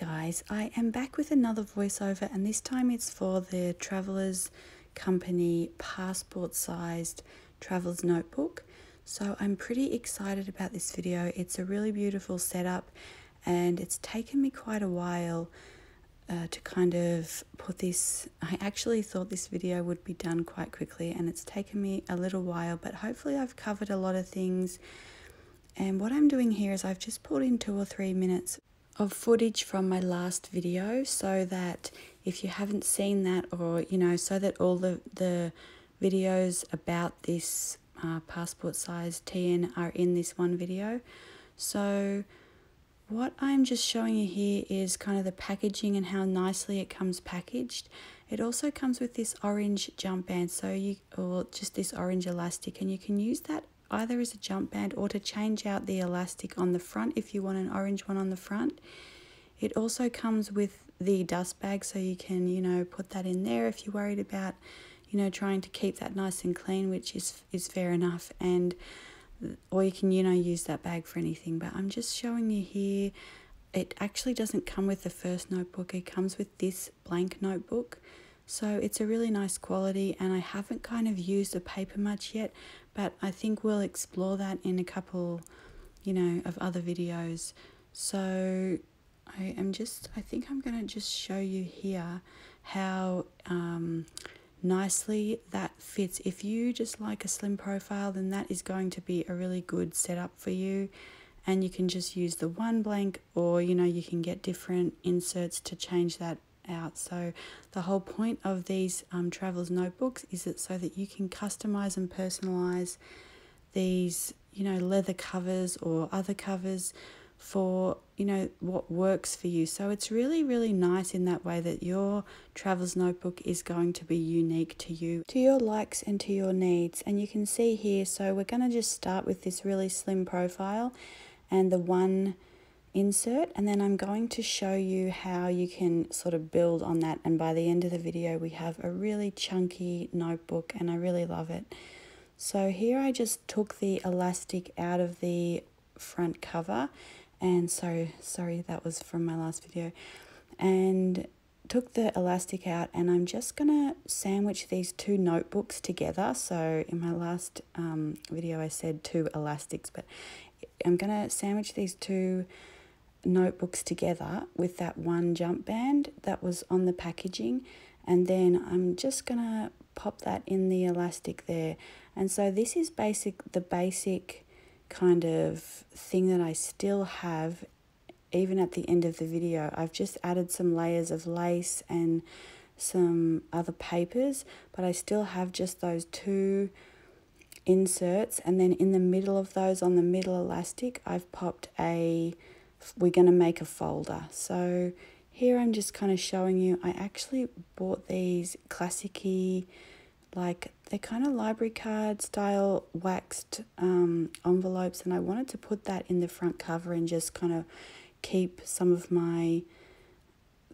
Hi guys, I am back with another voiceover, and this time it's for the Travelers Company passport sized Travelers Notebook. So I'm pretty excited about this video. It's a really beautiful setup and it's taken me quite a while to kind of put this. I actually thought this video would be done quite quickly and it's taken me a little while, but hopefully I've covered a lot of things. And what I'm doing here is I've just pulled in 2 or 3 minutes of footage from my last video, so that if you haven't seen that, or you know, so that all the videos about this passport size TN are in this one video. So what I'm just showing you here is kind of the packaging and how nicely it comes packaged. It also comes with this orange jump band, so you, or just this orange elastic, and you can use that either as a jump band or to change out the elastic on the front if you want an orange one on the front. It also comes with the dust bag, so you can, you know, put that in there if you're worried about, you know, trying to keep that nice and clean, which is fair enough. And or you can, you know, use that bag for anything, but I'm just showing you here. It actually doesn't come with the first notebook, it comes with this blank notebook. So it's a really nice quality, and I haven't kind of used the paper much yet, but I think we'll explore that in a couple, you know, of other videos. So I think I'm going to just show you here how nicely that fits. If you just like a slim profile, then that is going to be a really good setup for you. And you can just use the one blank, or, you know, you can get different inserts to change that out. So the whole point of these Travelers Notebooks is that so that you can customize and personalize these, you know, leather covers or other covers for, you know, what works for you. So it's really, really nice in that way that your Travelers Notebook is going to be unique to you, to your likes and to your needs. And you can see here, so we're going to just start with this really slim profile and the one insert, and then I'm going to show you how you can sort of build on that, and by the end of the video we have a really chunky notebook, and I really love it. So here I just took the elastic out of the front cover, and sorry that was from my last video, and took the elastic out, and I'm just gonna sandwich these two notebooks together. So in my last video I said two elastics, but I'm gonna sandwich these two notebooks together with that one jump band that was on the packaging, and then I'm just gonna pop that in the elastic there. And so this is the basic kind of thing that I still have even at the end of the video. I've just added some layers of lace and some other papers, but I still have just those two inserts, and then in the middle of those, on the middle elastic, I've popped we're going to make a folder. So here I'm just kind of showing you, I actually bought these classic-y, like they're kind of library card style waxed envelopes, and I wanted to put that in the front cover and just kind of keep some of my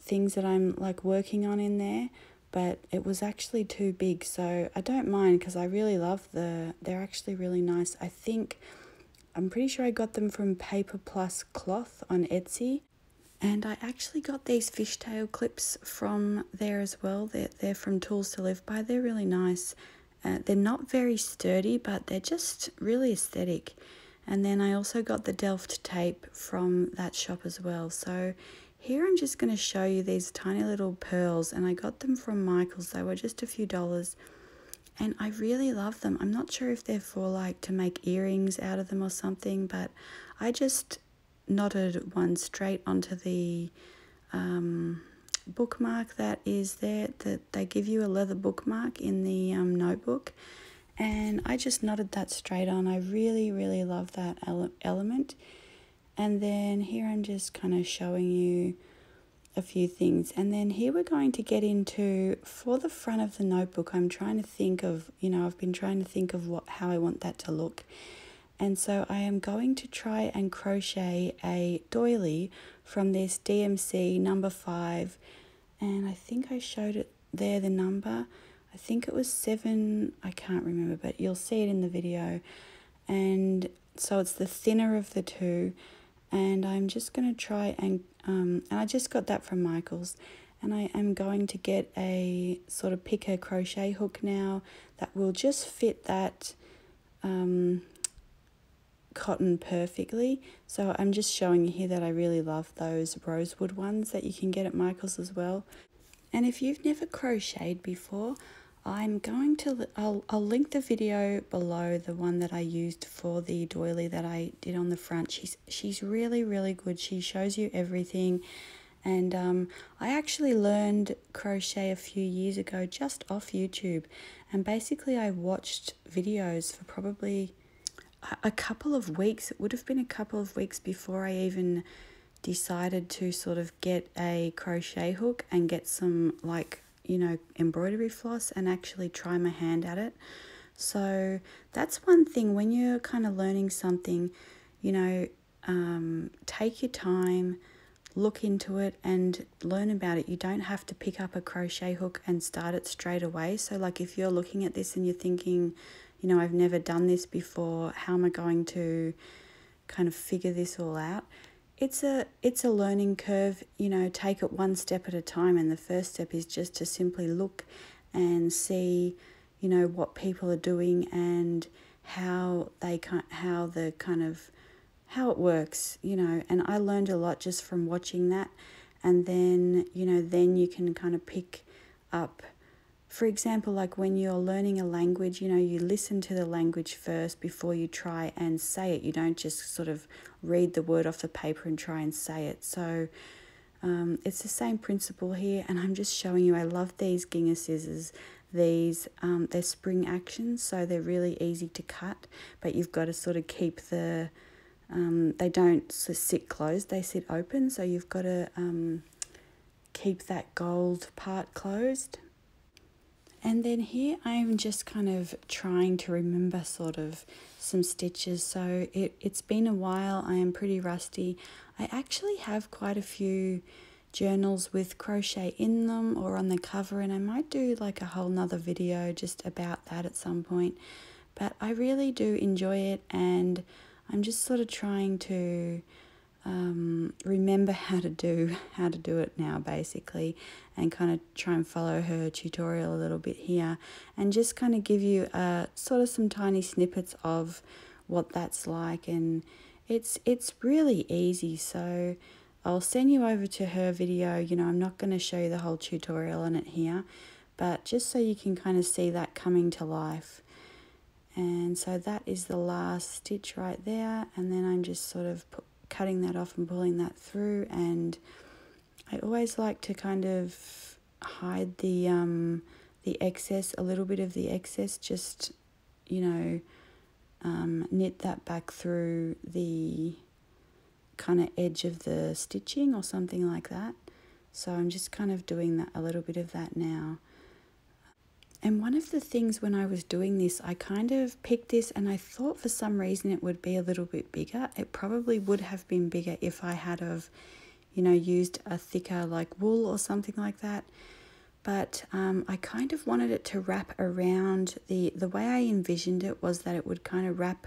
things that I'm like working on in there, but it was actually too big. So I don't mind, because I really love they're actually really nice. I think, I'm pretty sure I got them from Paper Plus Cloth on Etsy. And I actually got these fishtail clips from there as well. They're from Tools to Live By. They're really nice. They're not very sturdy, but they're just really aesthetic. And then I also got the Delft tape from that shop as well. So here I'm just going to show you these tiny little pearls, and I got them from Michael's. They were just a few dollars, and I really love them. I'm not sure if they're for like to make earrings out of them or something, but I just knotted one straight onto the bookmark that is there, that they give you a leather bookmark in the notebook, and I just knotted that straight on. I really, really love that element. And then here I'm just kind of showing you a few things. And then here we're going to get into, for the front of the notebook, I'm trying to think of, you know, I've been trying to think of how I want that to look. And so I am going to try and crochet a doily from this DMC number 5. And I think I showed it there, the number. I think it was 7, I can't remember, but you'll see it in the video. And so it's the thinner of the two. and I'm just going to try and I just got that from Michael's, and I am going to get a sort of picker crochet hook now that will just fit that cotton perfectly. So I'm just showing you here that I really love those rosewood ones that you can get at Michael's as well. And if you've never crocheted before, I'm going to, I'll link the video below, the one that I used for the doily that I did on the front. She's really, really good. She shows you everything. And I actually learned crochet a few years ago just off YouTube. And basically I watched videos for probably a couple of weeks. It would have been a couple of weeks before I even decided to sort of get a crochet hook and get some, like, you know, embroidery floss and actually try my hand at it. So that's one thing when you're kind of learning something, you know, take your time, look into it and learn about it. You don't have to pick up a crochet hook and start it straight away. So like if you're looking at this and you're thinking, you know, I've never done this before, how am I going to kind of figure this all out? It's a learning curve, you know, take it one step at a time. And the first step is just to simply look and see, you know, what people are doing and how it works, you know. And I learned a lot just from watching that. And then, you know, then you can kind of pick up, for example, like when you're learning a language, you know, you listen to the language first before you try and say it. You don't just sort of read the word off the paper and try and say it. So it's the same principle here. And I'm just showing you, I love these gingham scissors. These, they're spring actions, so they're really easy to cut, but you've got to sort of keep the, they don't sit closed, they sit open. So you've got to keep that gold part closed. And then here I'm just kind of trying to remember sort of some stitches. So it's been a while, I am pretty rusty. I actually have quite a few journals with crochet in them or on the cover, and I might do like a whole nother video just about that at some point. But I really do enjoy it, and I'm just sort of trying to remember how to do it now, basically, and kind of try and follow her tutorial a little bit here and just kind of give you sort of some tiny snippets of what that's like. And it's really easy, so I'll send you over to her video. You know, I'm not going to show you the whole tutorial on it here, but just so you can kind of see that coming to life. And so that is the last stitch right there, and then I'm just sort of cutting that off and pulling that through. And I always like to kind of hide the excess, a little bit of the excess, just, you know, knit that back through the kind of edge of the stitching or something like that. So I'm just kind of doing that, a little bit of that now. And one of the things when I was doing this, I kind of picked this and I thought for some reason it would be a little bit bigger. It probably would have been bigger if I had of, you know, used a thicker like wool or something like that. But I kind of wanted it to wrap around the way I envisioned it was that it would kind of wrap,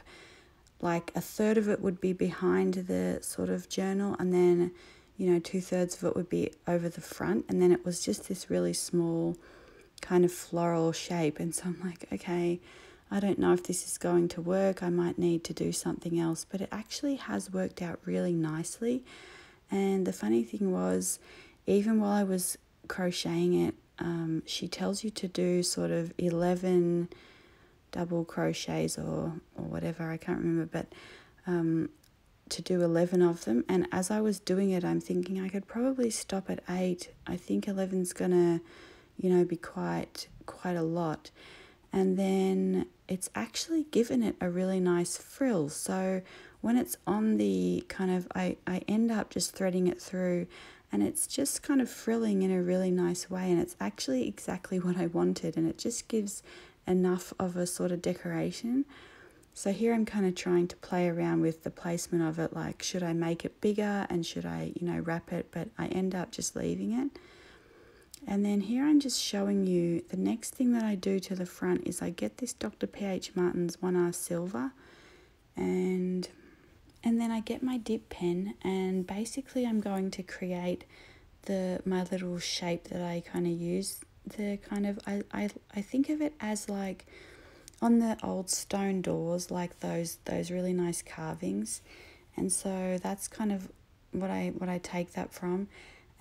like a third of it would be behind the sort of journal, and then, you know, 2/3 of it would be over the front. And then it was just this really small kind of floral shape. And so I'm like, okay, I don't know if this is going to work, I might need to do something else. But it actually has worked out really nicely. And the funny thing was, even while I was crocheting it, she tells you to do sort of 11 double crochets or whatever, I can't remember, but to do 11 of them. And as I was doing it, I'm thinking I could probably stop at 8. I think 11's gonna, you know, be quite a lot. And then it's actually given it a really nice frill. So when it's on the kind of, I end up just threading it through, and it's just kind of frilling in a really nice way. And it's actually exactly what I wanted, and it just gives enough of a sort of decoration. So here I'm kind of trying to play around with the placement of it, like should I make it bigger and should I, you know, wrap it, but I end up just leaving it. And then here I'm just showing you the next thing that I do to the front is I get this Dr. PH Martin's 1R silver, and And then I get my dip pen, and basically I'm going to create my little shape that I kind of use. I think of it as like on the old stone doors, like those really nice carvings. And so that's kind of what I take that from.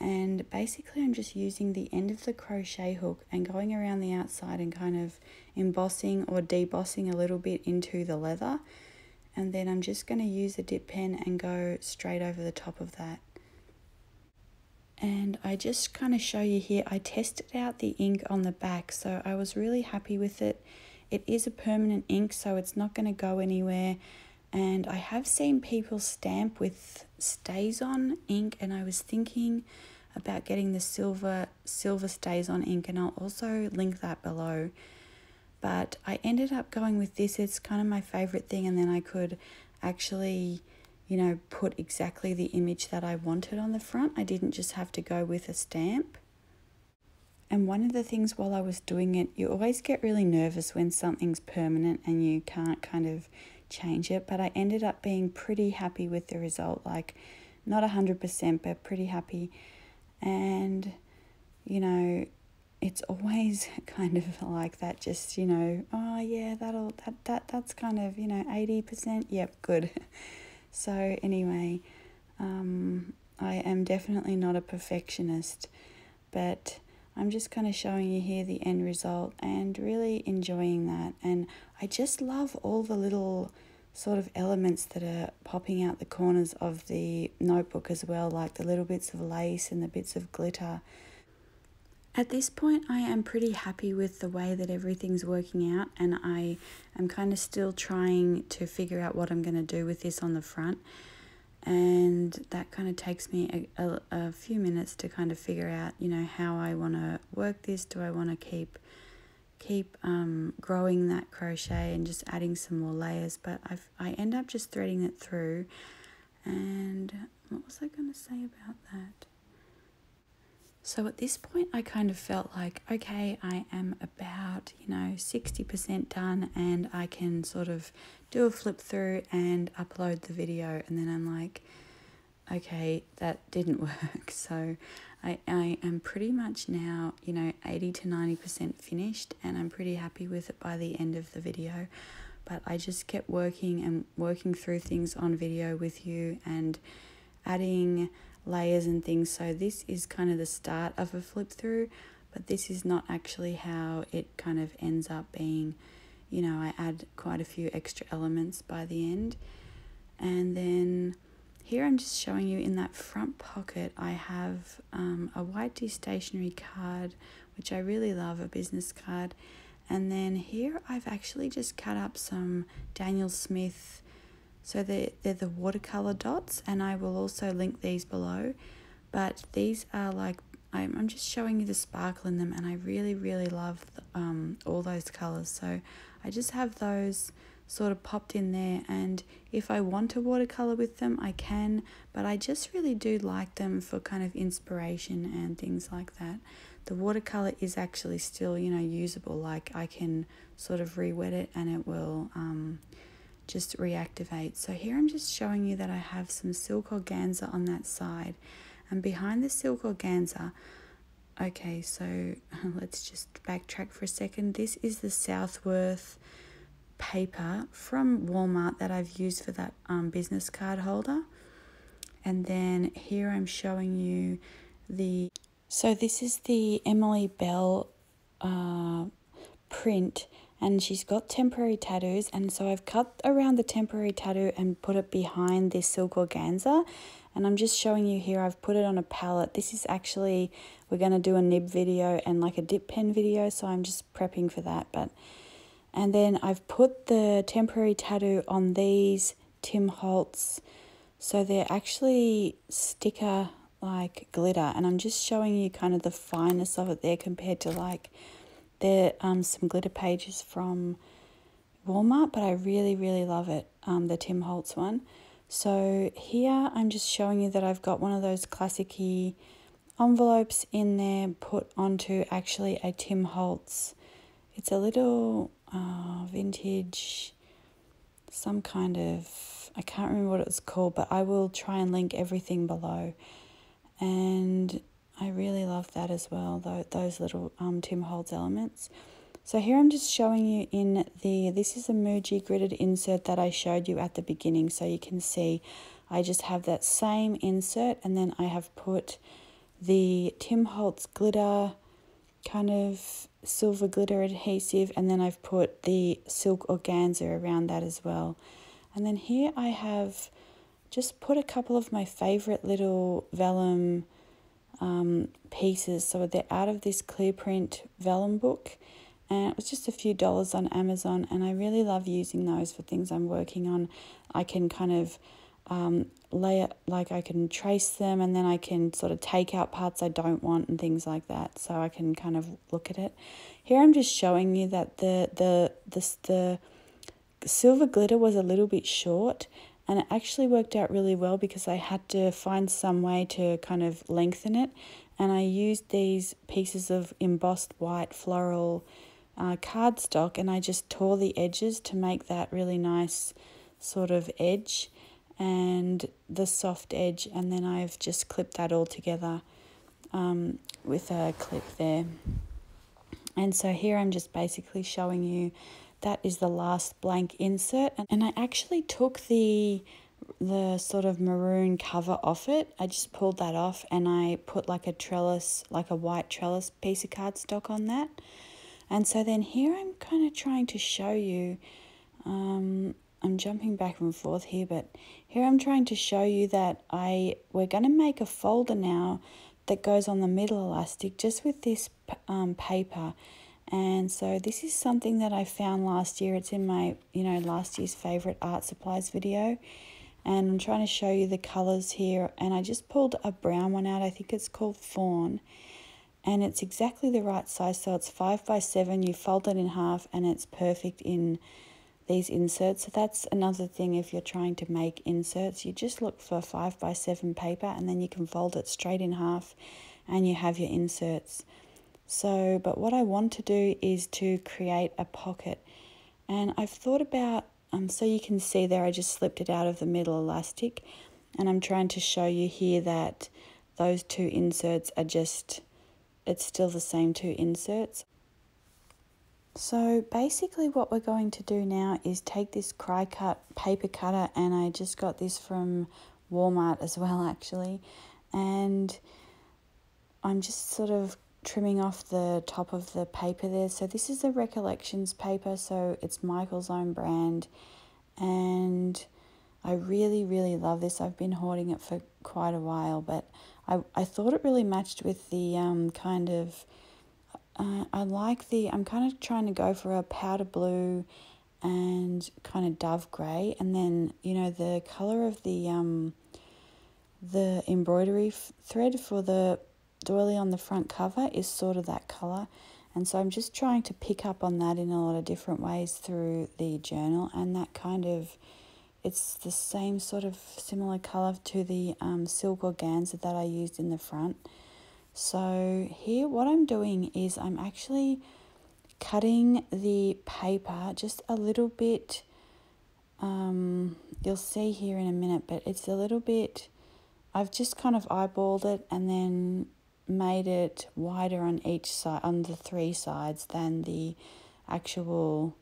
And basically I'm just using the end of the crochet hook and going around the outside and kind of embossing or debossing a little bit into the leather. And then I'm just going to use a dip pen and go straight over the top of that. And I just kind of show you here, I tested out the ink on the back, so I was really happy with it. It is a permanent ink, so it's not going to go anywhere. And I have seen people stamp with StazOn ink, and I was thinking about getting the silver StazOn ink, and I'll also link that below. But I ended up going with this. It's kind of my favorite thing, and then I could actually, you know, put exactly the image that I wanted on the front. I didn't just have to go with a stamp. And one of the things while I was doing it, you always get really nervous when something's permanent and you can't kind of change it, but I ended up being pretty happy with the result. Like, not 100%, but pretty happy. And, you know, it's always kind of like that, just, you know, oh yeah, that's kind of, you know, 80%, yep, good. So anyway, I am definitely not a perfectionist, but I'm just kind of showing you here the end result and really enjoying that. And I just love all the little sort of elements that are popping out the corners of the notebook as well, like the little bits of lace and the bits of glitter. At this point, I am pretty happy with the way that everything's working out, and I am kind of still trying to figure out what I'm going to do with this on the front. And that kind of takes me a few minutes to kind of figure out, you know, how I want to work this. Do I want to keep growing that crochet and just adding some more layers? But I end up just threading it through. And what was I going to say about that? So at this point, I kind of felt like, okay, I am about, you know, 60% done, and I can sort of do a flip through and upload the video. And then I'm like, okay, that didn't work. So I am pretty much now, you know, 80 to 90% finished, and I'm pretty happy with it by the end of the video. But I just kept working and working through things on video with you and adding layers and things. So this is kind of the start of a flip through, but this is not actually how it kind of ends up being. You know, I add quite a few extra elements by the end. And then here I'm just showing you in that front pocket, I have a white destationery card, which I really love, a business card. And then here I've actually just cut up some Daniel Smith. So they're the watercolor dots, and I will also link these below. But these are like, I'm just showing you the sparkle in them, and I really, really love all those colors. So I just have those sort of popped in there, and if I want to watercolor with them, I can. But I just really do like them for kind of inspiration and things like that. The watercolor is actually still, you know, usable. Like, I can sort of re-wet it and it will just reactivate. So here I'm just showing you that I have some silk organza on that side, and behind the silk organza, okay, so let's just backtrack for a second. This is the Southworth paper from Walmart that I've used for that business card holder. And then here I'm showing you so this is the Emily Bell print. And she's got temporary tattoos, and so I've cut around the temporary tattoo and put it behind this silk organza. And I'm just showing you here, I've put it on a palette. This is actually, we're going to do a nib video and like a dip pen video, so I'm just prepping for that. And then I've put the temporary tattoo on these Tim Holtz. So they're actually sticker like glitter, and I'm just showing you kind of the fineness of it there compared to like there some glitter pages from Walmart, but I really, really love it, the Tim Holtz one. So here I'm just showing you that I've got one of those classic-y envelopes in there put onto actually a Tim Holtz. It's a little vintage some kind of, I can't remember what it's called, but I will try and link everything below. And I really love that as well, though, those little Tim Holtz elements. So here I'm just showing you in the, this is a Muji gridded insert that I showed you at the beginning. So you can see I just have that same insert, and then I have put the Tim Holtz glitter, kind of silver glitter adhesive, and then I've put the silk organza around that as well. And then here I have just put a couple of my favorite little vellum pieces. So they're out of this Clearprint vellum book. And it was just a few dollars on Amazon, and I really love using those for things I'm working on. I can kind of layer, like I can trace them, and then I can sort of take out parts I don't want and things like that, so I can kind of look at it. Here I'm just showing you that the silver glitter was a little bit short, and it actually worked out really well because I had to find some way to kind of lengthen it, and I used these pieces of embossed white floral cardstock, and I just tore the edges to make that really nice sort of edge and the soft edge, and then I've just clipped that all together with a clip there. And so here I'm just basically showing you that is the last blank insert, and I actually took the sort of maroon cover off it. I just pulled that off, and I put like a trellis, like a white trellis piece of cardstock on that. And so then here I'm kind of trying to show you, I'm jumping back and forth here, but here I'm trying to show you that we're going to make a folder now that goes on the middle elastic just with this paper. And so this is something that I found last year. It's in my, you know, last year's favorite art supplies video. And I'm trying to show you the colors here, and I just pulled a brown one out. I think it's called Fawn, and it's exactly the right size. So it's 5 by 7, you fold it in half, and it's perfect in these inserts. So that's another thing, if you're trying to make inserts, you just look for 5 by 7 paper, and then you can fold it straight in half and you have your inserts. So, but what I want to do is to create a pocket, and I've thought about, so you can see there I just slipped it out of the middle elastic, and I'm trying to show you here that those two inserts are just, it's still the same two inserts. So basically what we're going to do now is take this Cricut paper cutter, and I just got this from Walmart as well actually, and I'm just sort of trimming off the top of the paper there. So this is the Recollections paper, so it's Michael's own brand, and I really love this. I've been hoarding it for quite a while, but I thought it really matched with the kind of, I like the, I'm kind of trying to go for a powder blue and kind of dove grey, and then, you know, the colour of the embroidery thread for the doily on the front cover is sort of that color, and so I'm just trying to pick up on that in a lot of different ways through the journal. And that kind of, it's the same sort of similar color to the silk organza that I used in the front. So here what I'm doing is I'm actually cutting the paper just a little bit, you'll see here in a minute, but it's a little bit, I've just kind of eyeballed it and then made it wider on each side, on the three sides, than the actual,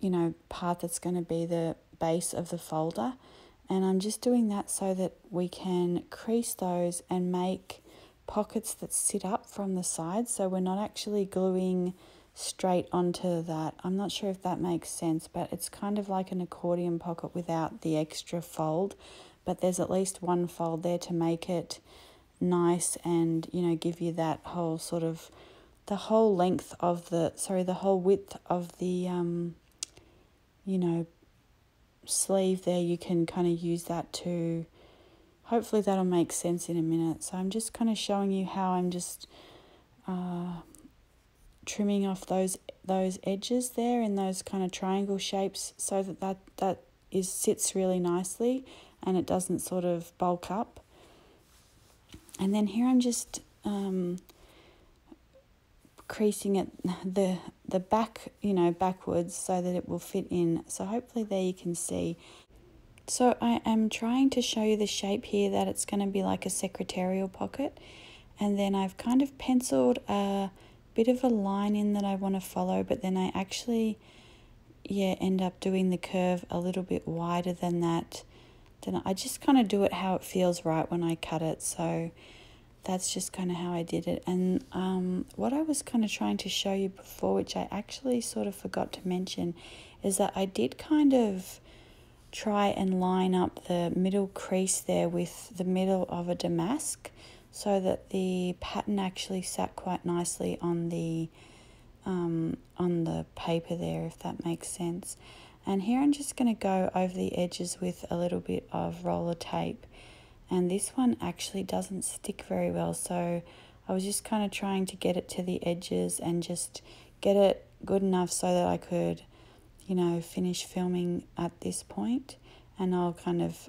you know, part that's going to be the base of the folder. And I'm just doing that so that we can crease those and make pockets that sit up from the sides, so we're not actually gluing straight onto that. I'm not sure if that makes sense, but it's kind of like an accordion pocket without the extra fold, but there's at least one fold there to make it nice and, you know, give you that whole sort of, the whole length of the, sorry, the whole width of the, you know, sleeve there. You can kind of use that to, hopefully that'll make sense in a minute. So I'm just kind of showing you how I'm just trimming off those edges there in those kind of triangle shapes, so that that is, sits really nicely and it doesn't sort of bulk up. And then here I'm just creasing it the back, you know, backwards so that it will fit in. So hopefully there you can see. So I am trying to show you the shape here that it's going to be like a secretarial pocket, and then I've kind of penciled a bit of a line in that I want to follow, but then I actually, yeah, end up doing the curve a little bit wider than that. Then I just kind of do it how it feels right when I cut it, so that's just kind of how I did it. And what I was kind of trying to show you before, which I actually sort of forgot to mention, is that I did kind of try and line up the middle crease there with the middle of a damask so that the pattern actually sat quite nicely on the paper there, if that makes sense. And here I'm just going to go over the edges with a little bit of roller tape. And this one actually doesn't stick very well, so I was just kind of trying to get it to the edges and just get it good enough so that I could, you know, finish filming at this point. And I'll kind of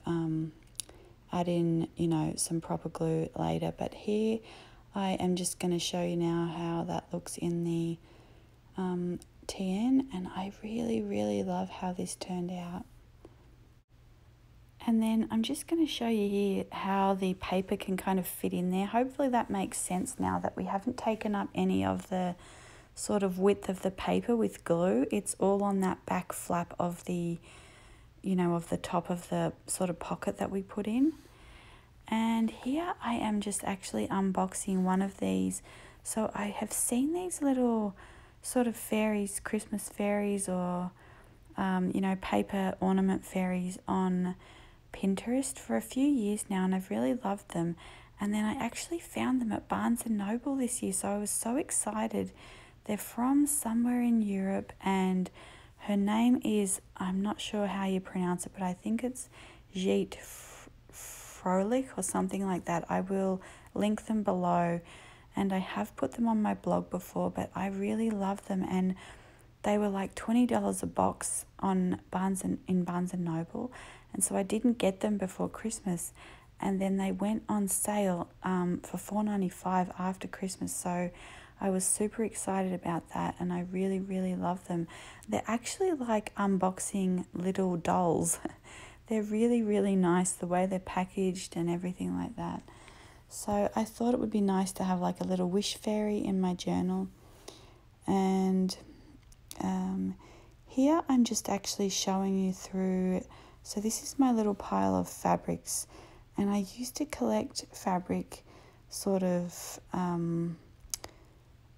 add in, you know, some proper glue later. But here I am just going to show you now how that looks in the TN, and I really, really love how this turned out. And then I'm just going to show you here how the paper can kind of fit in there. Hopefully that makes sense now that we haven't taken up any of the sort of width of the paper with glue. It's all on that back flap of the, you know, of the top of the sort of pocket that we put in. And here I am just actually unboxing one of these. So I have seen these little sort of fairies, Christmas fairies, or, you know, paper ornament fairies on Pinterest for a few years now, and I've really loved them. And then I actually found them at Barnes and Noble this year, so I was so excited. They're from somewhere in Europe, and her name is, I'm not sure how you pronounce it, but I think it's Jette Frolich or something like that. I will link them below, and I have put them on my blog before, but I really love them, and they were like $20 a box on Barnes and Noble. And so I didn't get them before Christmas, and then they went on sale for $4.95 after Christmas. So I was super excited about that, and I really, really love them. They're actually like unboxing little dolls. They're really, really nice, the way they're packaged and everything like that. So I thought it would be nice to have like a little wish fairy in my journal. And here I'm just actually showing you through. So this is my little pile of fabrics, and I used to collect fabric sort of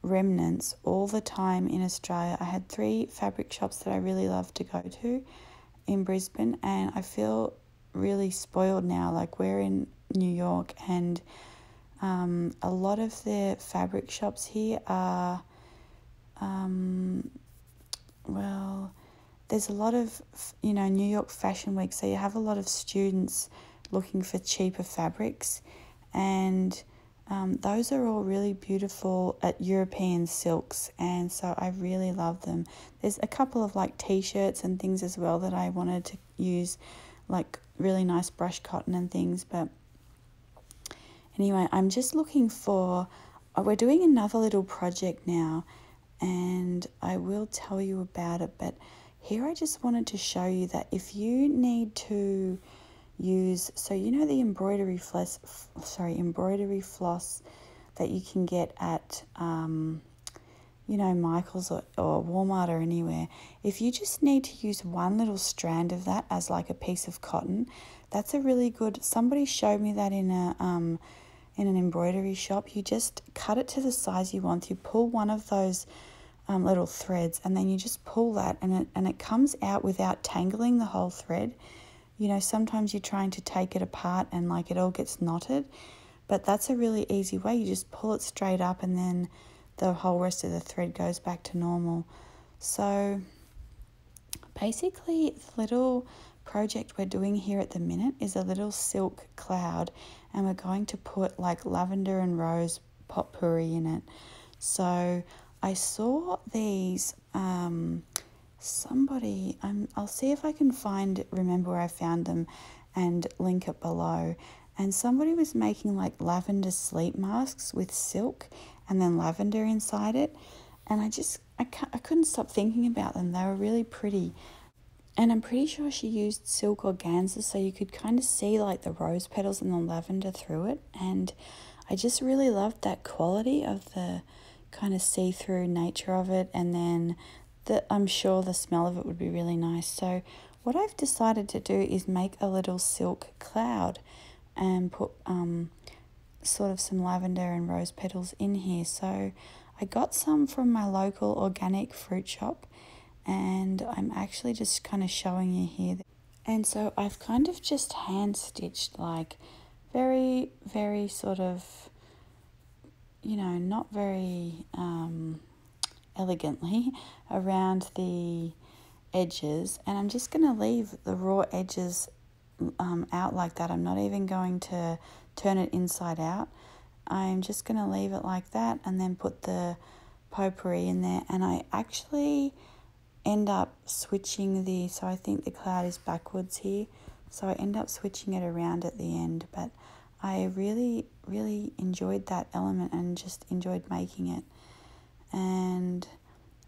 remnants all the time in Australia. I had three fabric shops that I really loved to go to in Brisbane, and I feel really spoiled now. Like, we're in New York, and a lot of the fabric shops here are, well, there's a lot of, you know, New York Fashion Week, so you have a lot of students looking for cheaper fabrics, and those are all really beautiful at European silks, and so I really love them. There's a couple of like t-shirts and things as well that I wanted to use, like really nice brush cotton and things. But anyway, I'm just looking for, we're doing another little project now, and I will tell you about it, but here I just wanted to show you that if you need to use, so you know the embroidery floss that you can get at, you know, Michael's or Walmart or anywhere. If you just need to use one little strand of that as like a piece of cotton, that's a really good, somebody showed me that in an embroidery shop. You just cut it to the size you want, you pull one of those little threads, and then you just pull that, and it comes out without tangling the whole thread. You know, sometimes you're trying to take it apart and like it all gets knotted, but that's a really easy way. You just pull it straight up, and then the whole rest of the thread goes back to normal. So basically the little project we're doing here at the minute is a little silk cloud, and we're going to put like lavender and rose potpourri in it. So I saw these, somebody, I'll see if I can remember where I found them and link it below. And somebody was making like lavender sleep masks with silk, and then lavender inside it. And I couldn't stop thinking about them. They were really pretty. And I'm pretty sure she used silk organza, so you could kind of see like the rose petals and the lavender through it. And I just really loved that quality of the kind of see-through nature of it. And then I'm sure the smell of it would be really nice. So what I've decided to do is make a little silk cloud and put sort of some lavender and rose petals in here. So I got some from my local organic fruit shop, and I'm actually just kind of showing you here. And so I've kind of just hand stitched like very, very sort of, you know, not very elegantly around the edges. And I'm just going to leave the raw edges out like that. I'm not even going to turn it inside out. I'm just going to leave it like that and then put the potpourri in there. And I actually end up switching the, so I think the cloud is backwards here, so I end up switching it around at the end. But I really, really enjoyed that element and just enjoyed making it. And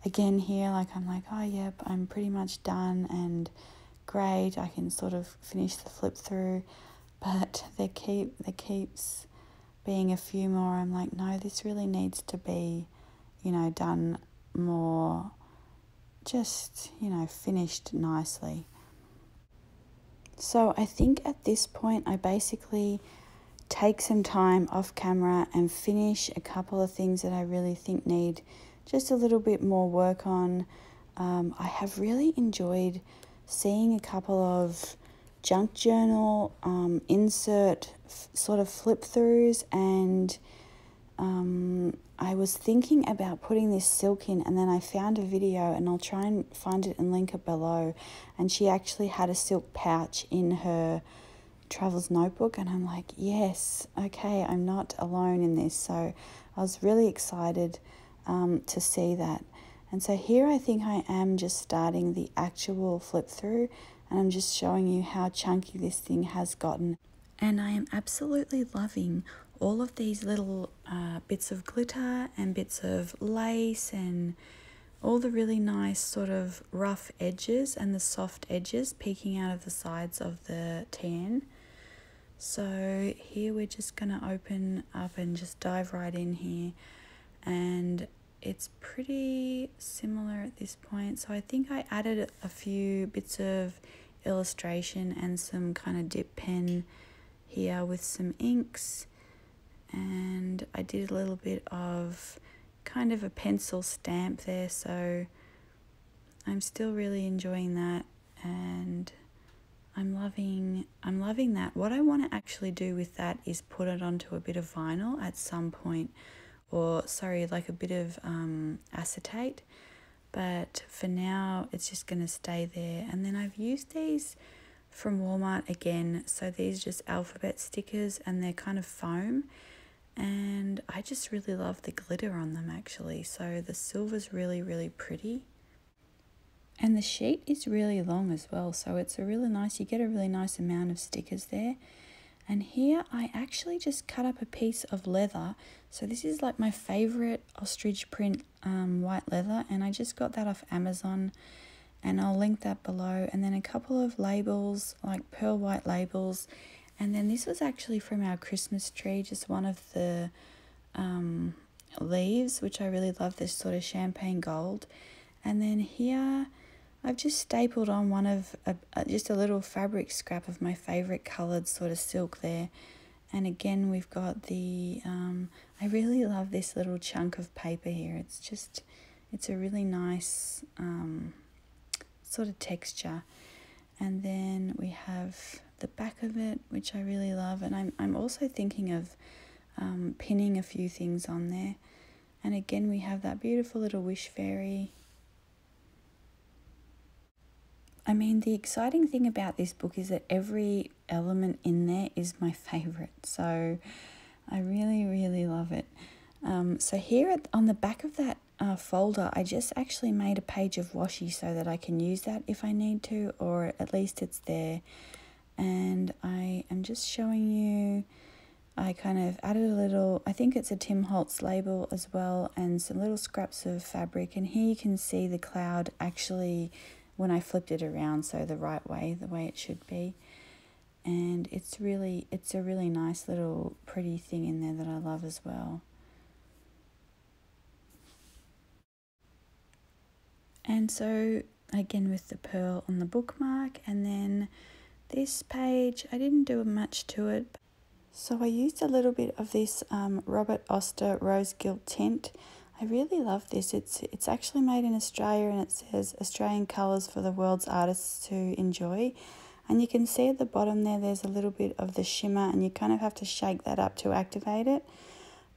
again here, like I'm like, oh yep, I'm pretty much done and great. I can sort of finish the flip through, but there keeps being a few more. I'm like, no, this really needs to be, you know, done more, just, you know, finished nicely. So I think at this point I basically take some time off camera and finish a couple of things that I really think need just a little bit more work on. I have really enjoyed seeing a couple of junk journal insert sort of flip throughs, and I was thinking about putting this silk in, and then I found a video, and I'll try and find it and link it below, and she actually had a silk pouch in her Travelers Notebook, and I'm like, yes, okay, I'm not alone in this. So I was really excited to see that. And so here I think I am just starting the actual flip through, and I'm just showing you how chunky this thing has gotten. And I am absolutely loving all of these little bits of glitter and bits of lace and all the really nice sort of rough edges and the soft edges peeking out of the sides of the tan. So here we're just gonna open up and just dive right in here, and it's pretty similar at this point. So I think I added a few bits of illustration and some kind of dip pen here with some inks, and I did a little bit of kind of a pencil stamp there. So I'm still really enjoying that, and I'm loving that. What I want to actually do with that is put it onto a bit of vinyl at some point, or sorry, like a bit of acetate, but for now it's just going to stay there. And then I've used these from Walmart again, so these are just alphabet stickers and they're kind of foam, and I just really love the glitter on them actually. So the silver's really, really pretty, and the sheet is really long as well, so it's a really nice, you get a really nice amount of stickers there. And here I actually just cut up a piece of leather. So this is like my favorite ostrich print white leather, and I just got that off Amazon, and I'll link that below. And then a couple of labels, like pearl white labels, and then this was actually from our Christmas tree, just one of the leaves, which I really love, this sort of champagne gold. And then here I've just stapled on one of just a little fabric scrap of my favorite colored sort of silk there. And again, we've got the I really love this little chunk of paper here. It's just, it's a really nice sort of texture. And then we have the back of it, which I really love. And I'm also thinking of pinning a few things on there. And again, we have that beautiful little wish fairy. I mean, the exciting thing about this book is that every element in there is my favorite, so I really, really love it. So here on the back of that folder, I just actually made a page of washi so that I can use that if I need to, or at least it's there. And I am just showing you, I kind of added a little, I think it's a Tim Holtz label as well, and some little scraps of fabric. And here you can see the cloud actually when I flipped it around, so the right way, the way it should be. And it's a really nice little pretty thing in there that I love as well. And so again with the pearl on the bookmark, and then this page, I didn't do much to it. So I used a little bit of this Robert Oster Rose Gilt Tint. I really love this. It's actually made in Australia, and it says Australian colours for the world's artists to enjoy. And you can see at the bottom there, there's a little bit of the shimmer, and you kind of have to shake that up to activate it.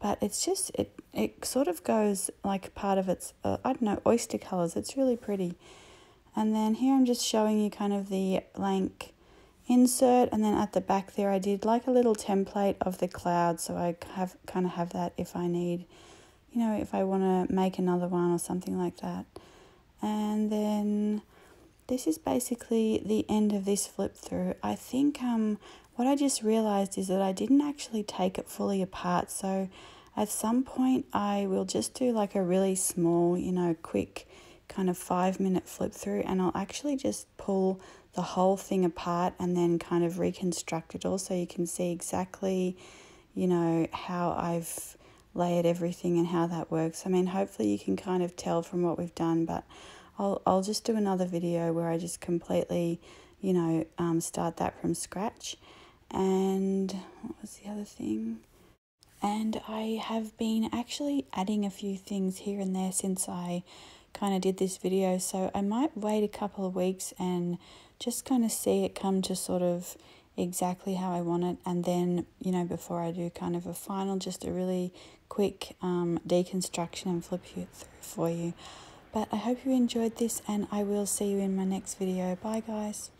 But it's just, it sort of goes like part of its, I don't know, oyster colours. It's really pretty. And then here I'm just showing you kind of the blank insert, and then at the back there I did like a little template of the cloud, so I kind of have that if I need, you know, if I want to make another one or something like that. And then this is basically the end of this flip through. I think what I just realized is that I didn't actually take it fully apart, so at some point I will just do like a really small, you know, quick kind of 5-minute flip through, and I'll actually just pull the whole thing apart and then kind of reconstruct it all, so you can see exactly, you know, how I've layered everything and how that works. I mean, hopefully you can kind of tell from what we've done, but I'll just do another video where I just completely, you know, start that from scratch. And what was the other thing? And I have been actually adding a few things here and there since I kind of did this video, so I might wait a couple of weeks and just kind of see it come to sort of exactly how I want it, and then, you know, before I do kind of a final, just a really quick deconstruction and flip through for you. But I hope you enjoyed this, and I will see you in my next video. Bye guys.